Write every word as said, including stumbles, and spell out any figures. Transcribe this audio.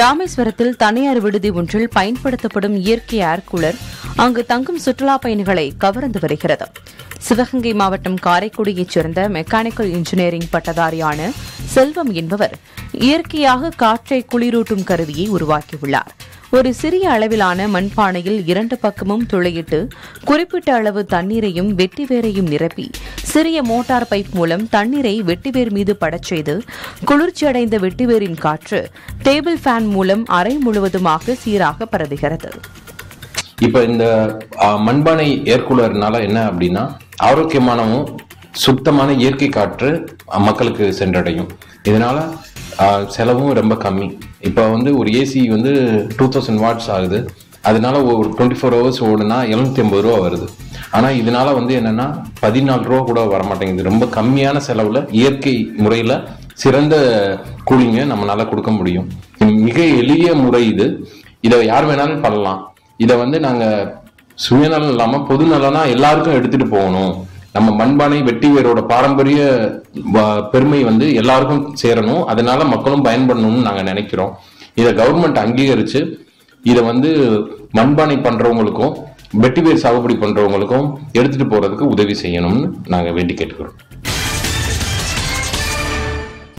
ராமேஸ்வரத்தில் தனியார் விடுதி ஒன்றில் பயன்படுத்தப்படும் இயற்கை ஏர் கூலர் அங்கு தங்கும் சுற்றுலாப் பயணிகளை கவர்ந்து வருகிறது. சிவகங்கை மாவட்டம் காரைக்குடியைச் சேர்ந்த மெக்கானிக்கல் இன்ஜினியரிங் பட்டதாரியான செல்வம் என்பவர் இயற்கையாக காற்றை குளிரூட்டும் கருவியை உருவாக்கியுள்ளார். ஒரு சிறிய அளவிலான மண்பானையில் இரண்டு பக்கமும் துளையிட்டு குறிப்பிட்ட அளவு தண்ணீரையும் வெட்டிவேரையும் நிரப்பி சிறிய மோட்டார் பைப் மூலம் தண்ணீரை வெட்டிவேர் மீது படச் செய்து குளிர்ச்சியடைந்த வெட்டிவேரின் காற்று டேபிள் ஃபேன் மூலம் அறை முழுவதுமாக சீராக பரவுகிறது. இப்ப இந்த மண்பானை ஏர் கூலர்னால என்ன அப்படின்னா, ஆரோக்கியமானவும் சுத்தமான இயற்கை காற்று மக்களுக்கு சென்றடையும். இதனால செலவும் ரொம்ப கம்மி. இப்போ வந்து ஒரு ஏசி வந்து டூ தௌசண்ட் வாட்ஸ் ஆகுது, அதனால ஒரு டுவெண்ட்டி ஃபோர் ஹவர்ஸ் ஓடுனா எழுநூற்றி ஐம்பது ரூபா வருது. ஆனால் இதனால வந்து என்னென்னா பதினாலு ரூபா கூட வரமாட்டேங்குது. ரொம்ப கம்மியான செலவில் இயற்கை முறையில் சிறந்த கூலிங்கை நம்மளால் கொடுக்க முடியும். மிக எளிய முறை இது. இதை யார் வேணாலும் பண்ணலாம். இதை வந்து நாங்கள் சுயநலம் இல்லாமல் பொதுநலனா எல்லாருக்கும் எடுத்துகிட்டு போகணும். நம்ம மண்பானை வெட்டி வேரோட பாரம்பரிய பெருமை வந்து எல்லாருக்கும் சேரணும், அதனால மக்களும் பயன்படணும்னு நாங்கள் நினைக்கிறோம். இதை கவர்மெண்ட் அங்கீகரித்து இதை வந்து மண்பானை பண்ணுறவங்களுக்கும் வெட்டி வேர் சாகுபடி பண்ணுறவங்களுக்கும் எடுத்துகிட்டு போகிறதுக்கு உதவி செய்யணும்னு நாங்கள் வேண்டி கேட்டுக்கிறோம்.